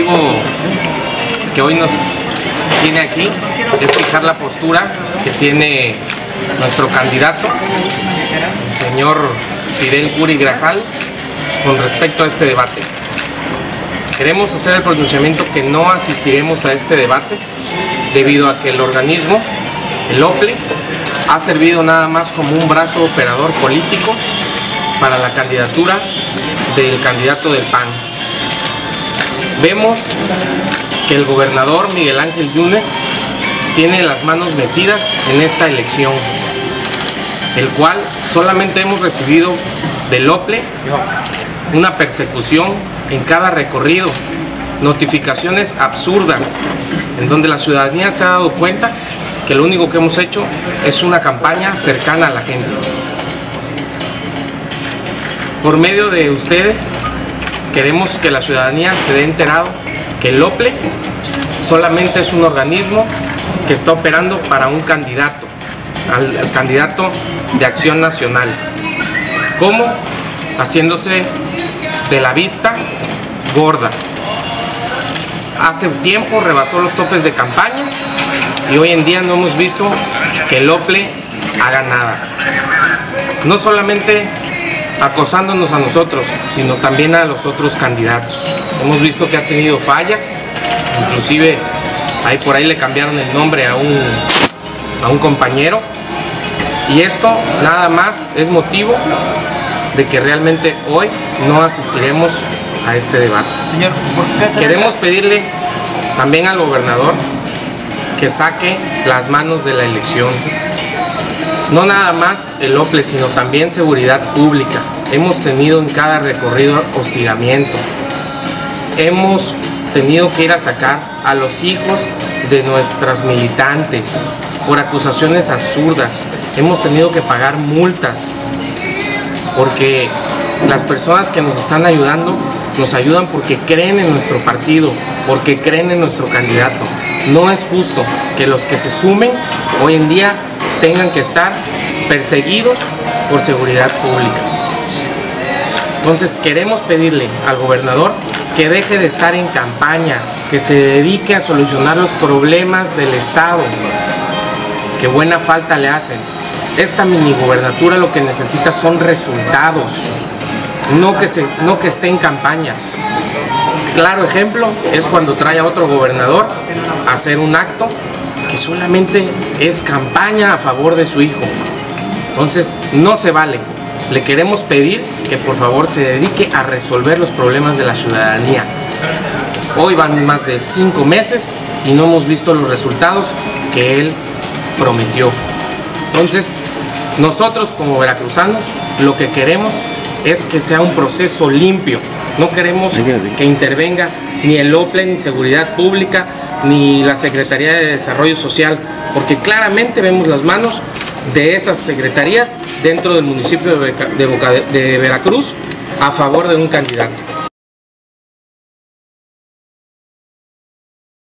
motivo que hoy nos tiene aquí es fijar la postura que tiene nuestro candidato, el señor Fidel Kuri Grajales, con respecto a este debate. Queremos hacer el pronunciamiento que no asistiremos a este debate debido a que el organismo, el OPLE, ha servido nada más como un brazo operador político para la candidatura del candidato del PAN. Vemos que el gobernador Miguel Ángel Yunes tiene las manos metidas en esta elección, el cual solamente hemos recibido del OPLE una persecución en cada recorrido, notificaciones absurdas, en donde la ciudadanía se ha dado cuenta que lo único que hemos hecho es una campaña cercana a la gente. Por medio de ustedes, queremos que la ciudadanía se dé enterado que el OPLE solamente es un organismo que está operando para un candidato, al candidato de Acción Nacional. ¿Cómo? Haciéndose de la vista gorda. Hace tiempo rebasó los topes de campaña y hoy en día no hemos visto que el OPLE haga nada. No solamente acosándonos a nosotros, sino también a los otros candidatos. Hemos visto que ha tenido fallas, inclusive ahí por ahí le cambiaron el nombre a un compañero. Y esto nada más es motivo de que realmente hoy no asistiremos a este debate. Señor, ¿por qué queremos pedirle también al gobernador que saque las manos de la elección? No nada más el OPLE, sino también seguridad pública. Hemos tenido en cada recorrido hostigamiento. Hemos tenido que ir a sacar a los hijos de nuestras militantes por acusaciones absurdas. Hemos tenido que pagar multas porque las personas que nos están ayudando, nos ayudan porque creen en nuestro partido, porque creen en nuestro candidato. No es justo que los que se sumen hoy en día tengan que estar perseguidos por seguridad pública. Entonces queremos pedirle al gobernador que deje de estar en campaña, que se dedique a solucionar los problemas del Estado, que buena falta le hacen. Esta minigobernatura lo que necesita son resultados, no que esté en campaña. Claro ejemplo es cuando trae a otro gobernador a hacer un acto que solamente es campaña a favor de su hijo. Entonces no se vale. Le queremos pedir que por favor se dedique a resolver los problemas de la ciudadanía. Hoy van más de 5 meses y no hemos visto los resultados que él prometió. Entonces nosotros como veracruzanos lo que queremos es que sea un proceso limpio. No queremos que intervenga ni el OPLE, ni Seguridad Pública, ni la Secretaría de Desarrollo Social, porque claramente vemos las manos de esas secretarías dentro del municipio de Veracruz a favor de un candidato.